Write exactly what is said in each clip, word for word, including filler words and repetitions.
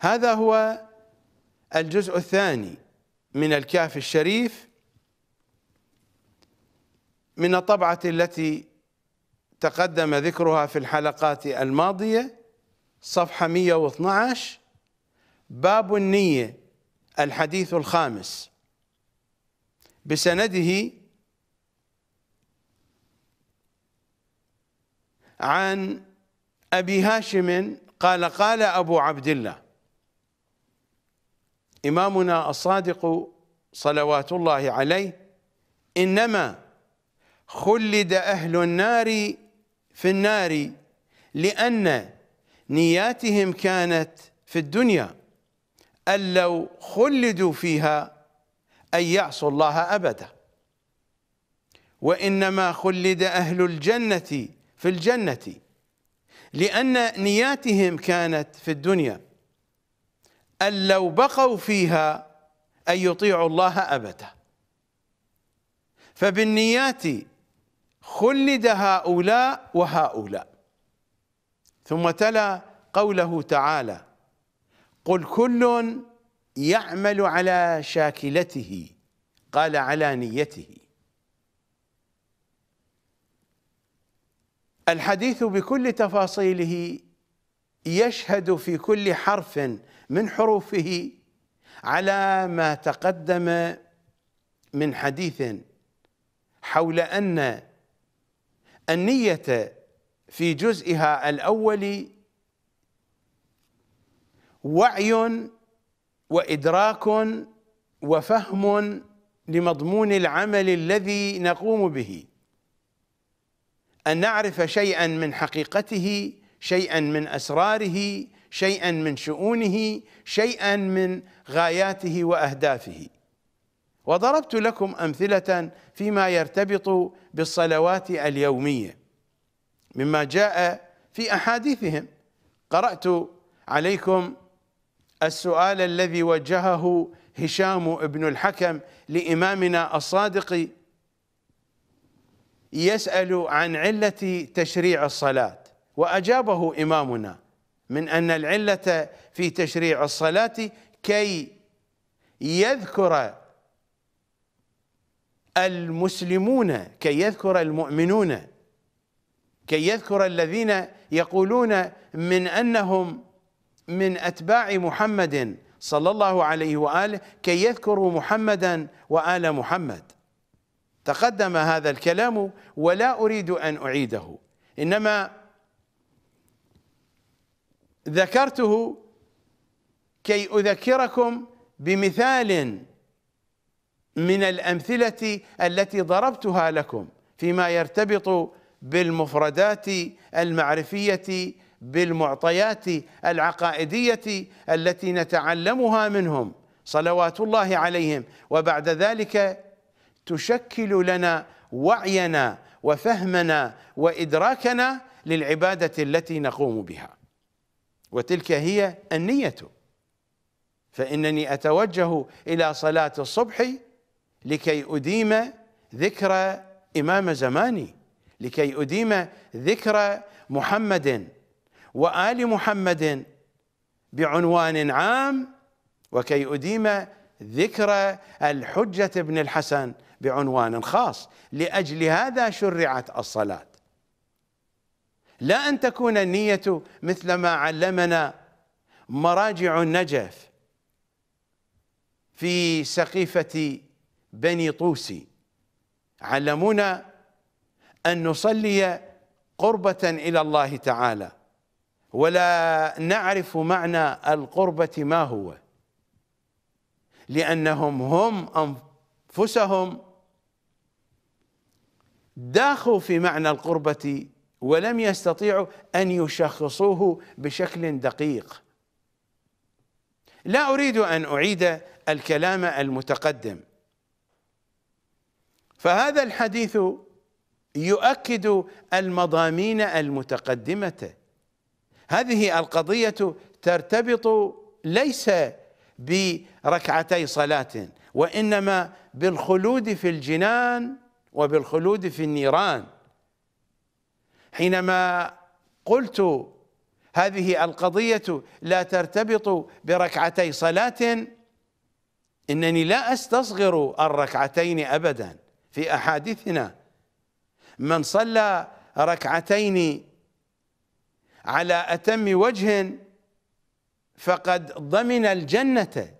هذا هو الجزء الثاني من الكافي الشريف من الطبعة التي تقدم ذكرها في الحلقات الماضية، صفحة مئة واثني عشر، باب النية، الحديث الخامس، بسنده عن أبي هاشم قال قال أبو عبد الله إمامنا الصادق صلوات الله عليه: إنما خلد أهل النار في النار لأن نياتهم كانت في الدنيا، أن لو خلدوا فيها أن يعصوا الله أبدا، وإنما خلد أهل الجنة في الجنة لأن نياتهم كانت في الدنيا، أن لو بقوا فيها أن يطيعوا الله أبدا. فبالنيات خلد هؤلاء وهؤلاء. ثم تلا قوله تعالى: قل كل يعمل على شاكلته، قال على نيته. الحديث بكل تفاصيله يشهد في كل حرف من حروفه على ما تقدم من حديث حول أن النية في جزئها الأول وعي وإدراك وفهم لمضمون العمل الذي نقوم به، أن نعرف شيئا من حقيقته، شيئا من أسراره، شيئا من شؤونه، شيئا من غاياته وأهدافه. وضربت لكم أمثلة فيما يرتبط بالصلوات اليومية مما جاء في أحاديثهم. قرأت عليكم السؤال الذي وجهه هشام بن الحكم لإمامنا الصادق، يسأل عن علة تشريع الصلاة، وأجابه إمامنا من أن العلة في تشريع الصلاة كي يذكر المسلمون، كي يذكر المؤمنون، كي يذكر الذين يقولون من أنهم من أتباع محمد صلى الله عليه وآله، كي يذكروا محمدا وآل محمد. تقدم هذا الكلام ولا أريد أن أعيده، إنما ذكرته كي أذكركم بمثال من الأمثلة التي ضربتها لكم فيما يرتبط بالمفردات المعرفية، بالمعطيات العقائدية التي نتعلمها منهم صلوات الله عليهم، وبعد ذلك تشكل لنا وعينا وفهمنا وإدراكنا للعبادة التي نقوم بها، وتلك هي النية. فإنني أتوجه إلى صلاة الصبح لكي أديم ذكر إمام زماني، لكي أديم ذكر محمد وآل محمد بعنوان عام، وكي أديم ذكر الحجة ابن الحسن بعنوان خاص. لأجل هذا شرعت الصلاة، لا أن تكون النية مثل ما علمنا مراجع النجف في سقيفة بني طوسي، علمونا أن نصلي قربة إلى الله تعالى ولا نعرف معنى القربة ما هو، لأنهم هم أنفسهم داخوا في معنى القربة ولم يستطيعوا أن يشخصوه بشكل دقيق. لا أريد أن أعيد الكلام المتقدم. فهذا الحديث يؤكد المضامين المتقدمة. هذه القضية ترتبط ليس بركعتي صلاة، وإنما بالخلود في الجنان وبالخلود في النيران. حينما قلت هذه القضية لا ترتبط بركعتي صلاة، إنني لا أستصغر الركعتين أبدا. في أحاديثنا من صلى ركعتين على أتم وجه فقد ضمن الجنة،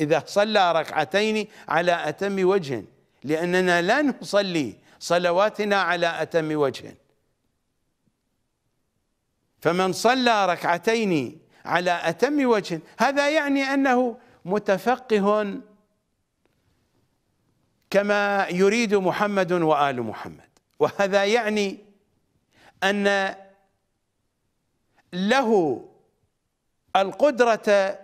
إذا صلى ركعتين على أتم وجه، لأننا لا نصلي صلواتنا على أتم وجه. فمن صلى ركعتين على أتم وجه هذا يعني أنه متفقه كما يريد محمد وآل محمد، وهذا يعني أن له القدرة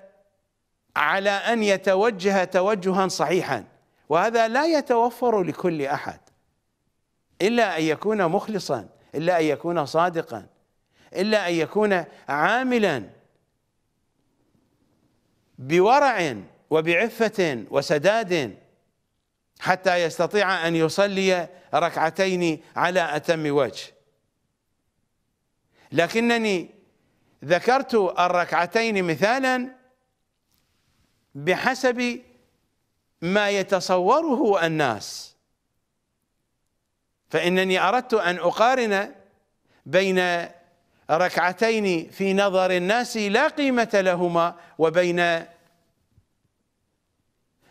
على أن يتوجه توجها صحيحا، وهذا لا يتوفر لكل أحد إلا أن يكون مخلصا، إلا أن يكون صادقا، إلا أن يكون عاملا بورع وبعفة وسداد حتى يستطيع أن يصلي ركعتين على أتم وجه. لكنني ذكرت الركعتين مثالا بحسب ما يتصوره الناس، فإنني أردت أن أقارن بين ركعتين في نظر الناس لا قيمة لهما وبين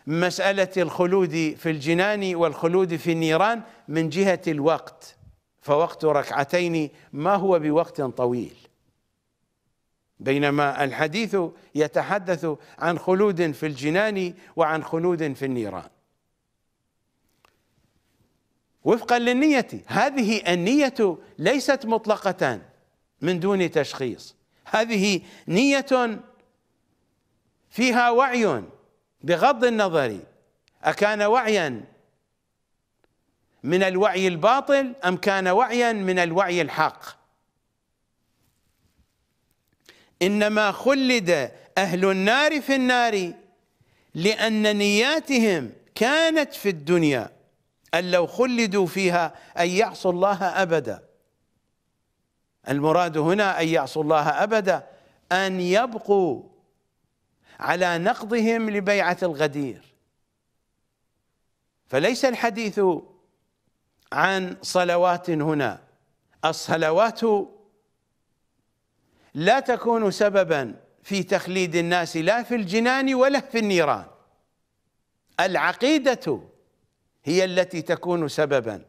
مسألة الخلود في الجنان والخلود في النيران من جهة الوقت، فوقت ركعتين ما هو بوقت طويل، بينما الحديث يتحدث عن خلود في الجنان وعن خلود في النيران وفقا للنية. هذه النية ليست مطلقة من دون تشخيص، هذه نية فيها وعي بغض النظر أكان وعيا من الوعي الباطل أم كان وعيا من الوعي الحق. إنما خلد أهل النار في النار لأن نياتهم كانت في الدنيا أن لو خلدوا فيها أن يعصوا الله أبدا. المراد هنا أن يعصوا الله أبدا أن يبقوا على نقضهم لبيعة الغدير. فليس الحديث عن صلوات هنا، الصلوات لا تكون سببا في تخليد الناس لا في الجنان ولا في النيران، العقيدة هي التي تكون سببا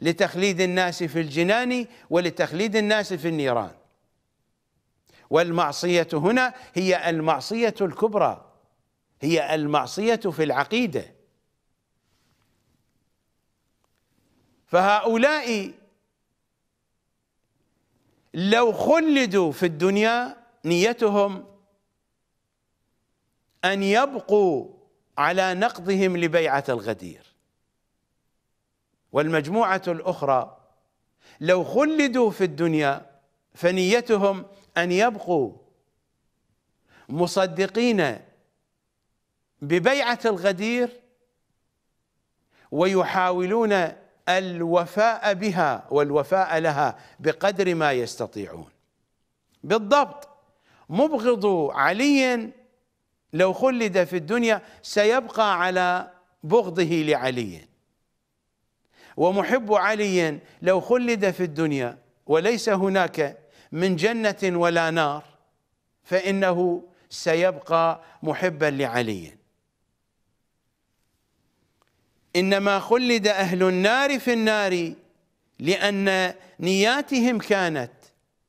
لتخليد الناس في الجنان ولتخليد الناس في النيران. والمعصية هنا هي المعصية الكبرى، هي المعصية في العقيدة. فهؤلاء لو خلدوا في الدنيا نيتهم أن يبقوا على نقضهم لبيعة الغدير. والمجموعة الأخرى لو خلدوا في الدنيا فنيتهم أن يبقوا مصدقين ببيعة الغدير ويحاولون الوفاء بها والوفاء لها بقدر ما يستطيعون. بالضبط، مبغض علي لو خلد في الدنيا سيبقى على بغضه لعلي، ومحب علي لو خلد في الدنيا وليس هناك من جنة ولا نار فإنه سيبقى محبا لعلي. إنما خلد أهل النار في النار لأن نياتهم كانت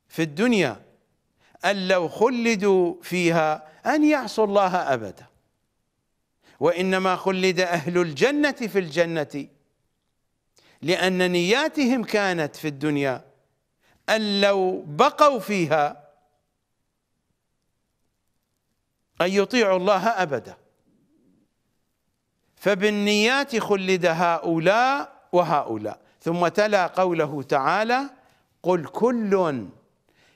في الدنيا أن لو خلدوا فيها أن يعصوا الله أبدا. وإنما خلد أهل الجنة في الجنة لأن نياتهم كانت في الدنيا أن لو بقوا فيها أن يطيعوا الله أبدا. فبالنيات خلد هؤلاء وهؤلاء. ثم تلا قوله تعالى: قل كل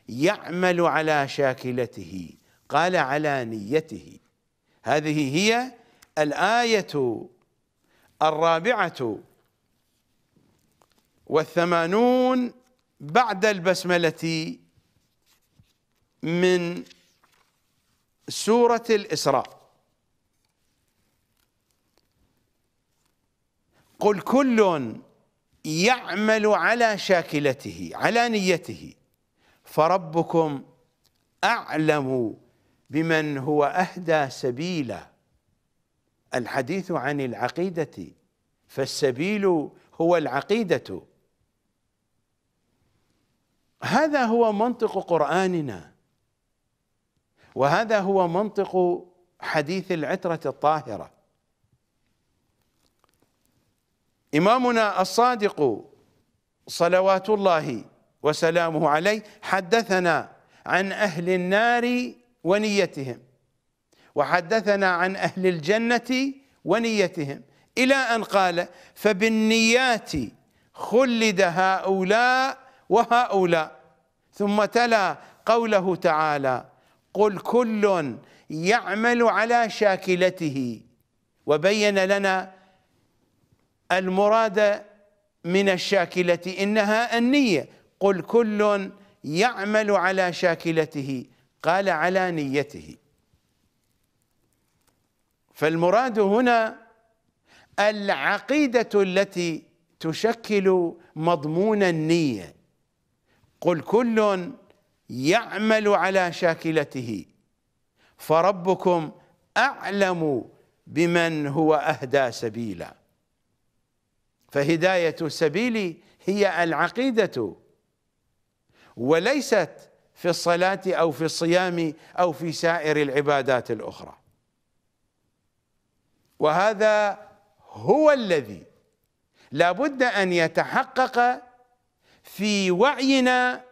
يعمل على شاكلته، قال على نيته. هذه هي الآية الرابعة والثمانون بعد البسملة من سورة الإسراء: قل كل يعمل على شاكلته على نيته فربكم أعلم بمن هو أهدى سبيلا. الحديث عن العقيدة، فالسبيل هو العقيدة. هذا هو منطق قرآننا، وهذا هو منطق حديث العترة الطاهرة. إمامنا الصادق صلوات الله وسلامه عليه حدثنا عن أهل النار ونيتهم، وحدثنا عن أهل الجنة ونيتهم، إلى أن قال: فبالنيات خلد هؤلاء وهؤلاء. ثم تلا قوله تعالى: قل كل يعمل على شاكلته، وبين لنا المراد من الشاكلة إنها النية. قل كل يعمل على شاكلته، قال على نيته، فالمراد هنا العقيدة التي تشكل مضمون النية. قل كل يعمل على شاكلته فربكم أعلم بمن هو أهدى سبيلا. فهداية السبيل هي العقيدة، وليست في الصلاة أو في الصيام أو في سائر العبادات الأخرى. وهذا هو الذي لا بد أن يتحقق في وعينا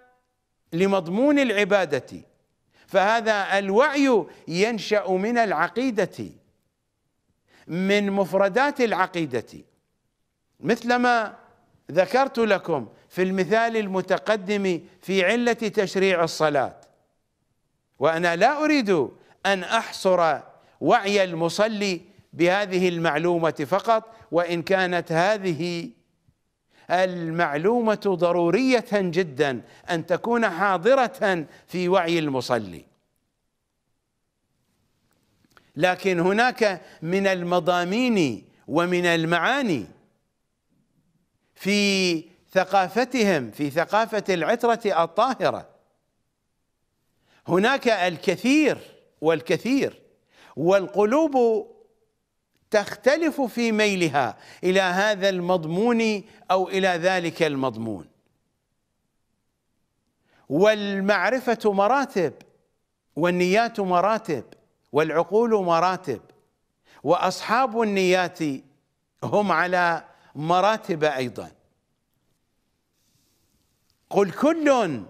لمضمون العبادة، فهذا الوعي ينشأ من العقيدة، من مفردات العقيدة، مثلما ذكرت لكم في المثال المتقدم في علة تشريع الصلاة. وأنا لا أريد أن أحصر وعي المصلي بهذه المعلومة فقط، وإن كانت هذه المعلومة ضرورية جدا أن تكون حاضرة في وعي المصلي، لكن هناك من المضامين ومن المعاني في ثقافتهم، في ثقافة العترة الطاهرة، هناك الكثير والكثير، والقلوب تختلف في ميلها إلى هذا المضمون أو إلى ذلك المضمون. والمعرفة مراتب، والنيات مراتب، والعقول مراتب، وأصحاب النيات هم على مراتب أيضا. قل كل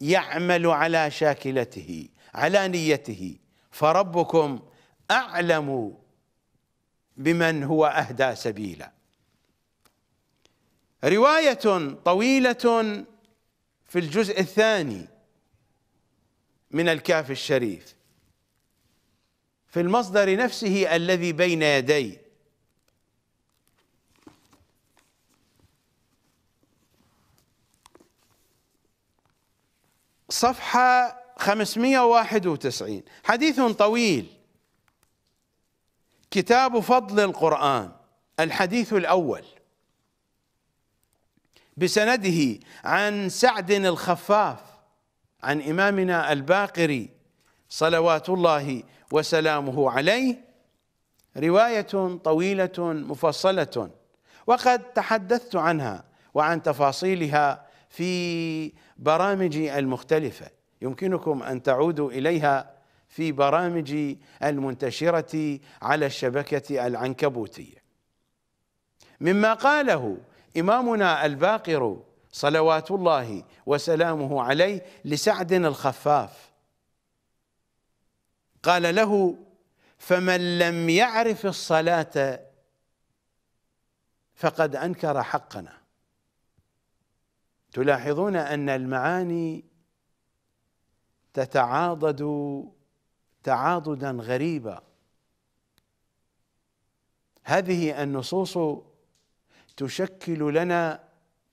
يعمل على شاكلته على نيته فربكم أعلم بمن هو أهدى سبيلا. رواية طويلة في الجزء الثاني من الكافي الشريف في المصدر نفسه الذي بين يدي. صفحة خمسمئة وواحد وتسعين، حديث طويل، كتاب فضل القرآن، الحديث الأول، بسنده عن سعد الخفاف عن إمامنا الباقري صلوات الله وسلامه عليه. رواية طويلة مفصلة، وقد تحدثت عنها وعن تفاصيلها في برامجي المختلفة، يمكنكم أن تعودوا إليها في برامجي المنتشرة على الشبكة العنكبوتية. مما قاله إمامنا الباقر صلوات الله وسلامه عليه لسعد الخفاف، قال له: فمن لم يعرف الصلاة فقد أنكر حقنا. تلاحظون أن المعاني تتعاضد تعاضدا غريبا. هذه النصوص تشكل لنا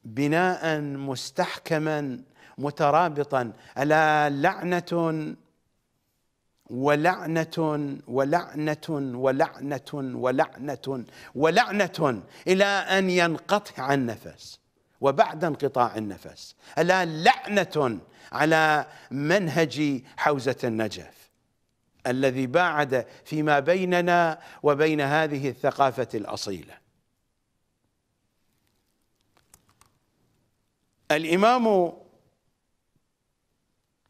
بناء مستحكما مترابطا. ألا لعنة ولعنة ولعنة ولعنة ولعنة ولعنة إلى أن ينقطع النفس، وبعد انقطاع النفس ألا لعنة على منهج حوزة النجف الذي باعد فيما بيننا وبين هذه الثقافة الأصيلة. الإمام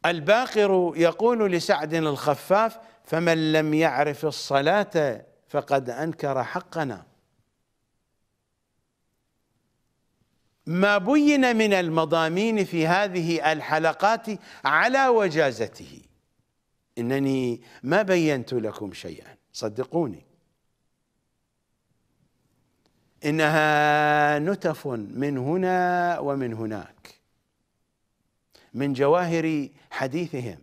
الباقر يقول لسعد الخفاف: فمن لم يعرف الصلاة فقد أنكر حقنا. ما بين من المضامين في هذه الحلقات على وجازته، إنني ما بينت لكم شيئا صدقوني، إنها نتف من هنا ومن هناك من جواهر حديثهم.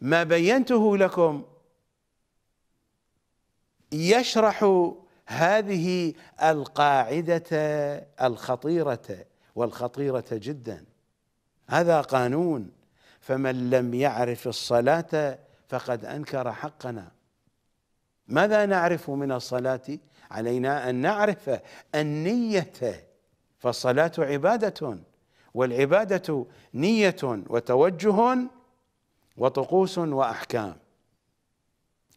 ما بينته لكم يشرح هذه القاعدة الخطيرة، والخطيرة جدا. هذا قانون، فمن لم يعرف الصلاة فقد أنكر حقنا. ماذا نعرف من الصلاة؟ علينا أن نعرف النية، فالصلاة عبادة، والعبادة نية وتوجه وطقوس وأحكام.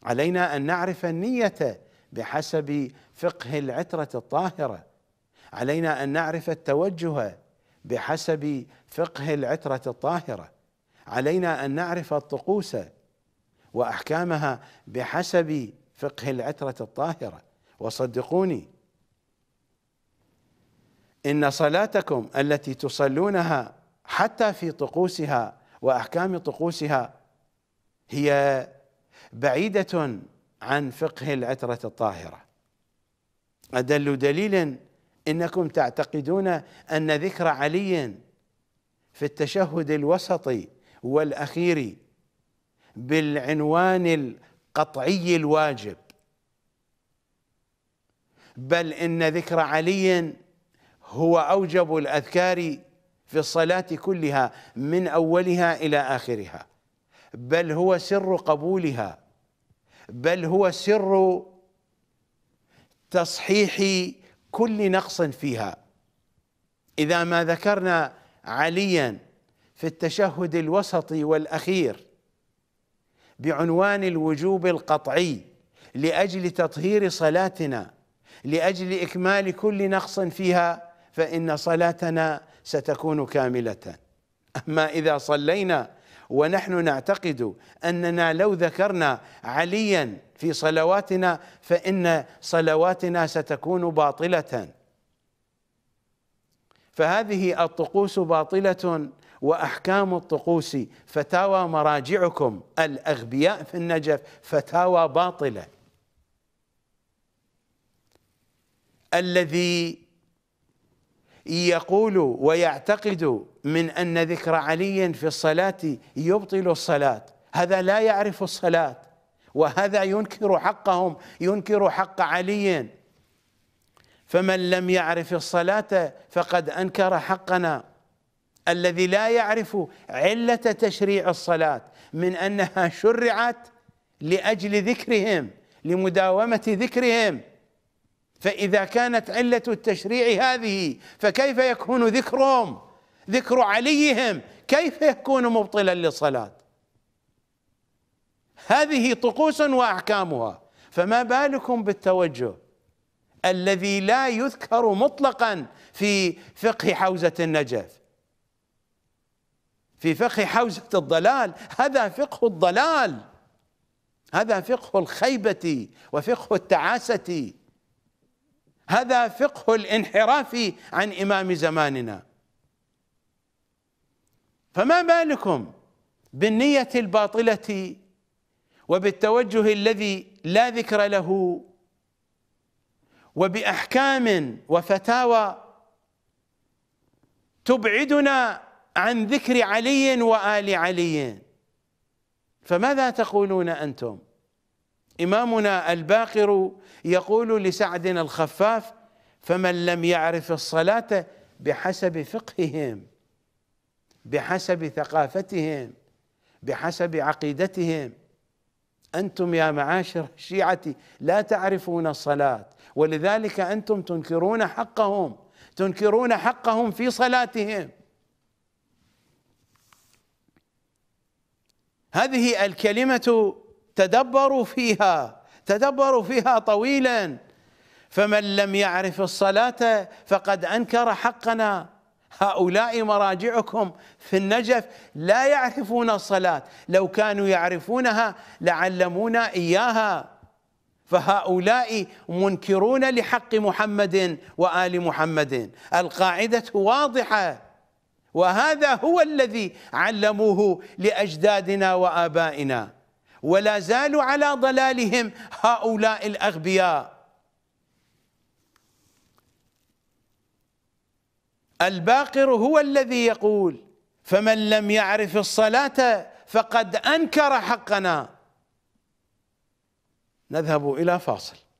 علينا أن نعرف النية بحسب فقه العترة الطاهرة، علينا أن نعرف التوجه بحسب فقه العترة الطاهرة، علينا أن نعرف الطقوس وأحكامها بحسب فقه العترة الطاهرة. وصدقوني إن صلاتكم التي تصلونها حتى في طقوسها وأحكام طقوسها هي بعيدة عن فقه العترة الطاهرة. أدل دليل إنكم تعتقدون أن ذكر علي في التشهد الوسطي والأخير بالعنوان القطعي الواجب، بل إن ذكر علي هو أوجب الأذكار في الصلاة كلها من أولها إلى آخرها، بل هو سر قبولها، بل هو سر تصحيح كل نقص فيها. إذا ما ذكرنا عليا في التشهد الوسطي والأخير بعنوان الوجوب القطعي لأجل تطهير صلاتنا، لأجل إكمال كل نقص فيها، فإن صلاتنا ستكون كاملة. أما إذا صلينا ونحن نعتقد أننا لو ذكرنا عليا في صلواتنا فإن صلواتنا ستكون باطلة، فهذه الطقوس باطلة وأحكام الطقوس. فتاوى مراجعكم الأغبياء في النجف فتاوى باطلة. الذي يقول ويعتقد من أن ذكر علي في الصلاة يبطل الصلاة، هذا لا يعرف الصلاة، وهذا ينكر حقهم، ينكر حق علي. فمن لم يعرف الصلاة فقد أنكر حقنا. الذي لا يعرف علة تشريع الصلاة من أنها شرعت لأجل ذكرهم، لمداومة ذكرهم، فإذا كانت علة التشريع هذه فكيف يكون ذكرهم، ذكر عليهم، كيف يكون مبطلا للصلاة؟ هذه طقوس وأحكامها، فما بالكم بالتوجه الذي لا يذكر مطلقا في فقه حوزة النجف، في فقه حوزة الضلال. هذا فقه الضلال، هذا فقه الخيبة وفقه التعاسة، هذا فقه الانحراف عن إمام زماننا. فما بالكم بالنية الباطلة وبالتوجه الذي لا ذكر له، وبأحكام وفتاوى تبعدنا عن ذكر علي وآل علي. فماذا تقولون أنتم؟ إمامنا الباقر يقول لسعد الخفاف: فمن لم يعرف الصلاة بحسب فقههم، بحسب ثقافتهم، بحسب عقيدتهم. أنتم يا معاشر الشيعة لا تعرفون الصلاة، ولذلك أنتم تنكرون حقهم، تنكرون حقهم في صلاتهم. هذه الكلمة تدبروا فيها، تدبروا فيها طويلا. فمن لم يعرف الصلاة فقد أنكر حقنا. هؤلاء مراجعكم في النجف لا يعرفون الصلاة، لو كانوا يعرفونها لعلمونا إياها. فهؤلاء منكرون لحق محمد وآل محمد. القاعدة واضحة، وهذا هو الذي علموه لأجدادنا وآبائنا، ولا زالوا على ضلالهم هؤلاء الأغبياء. الباقر هو الذي يقول: فمن لم يعرف الصلاة فقد أنكر حقنا. نذهب إلى فاصل.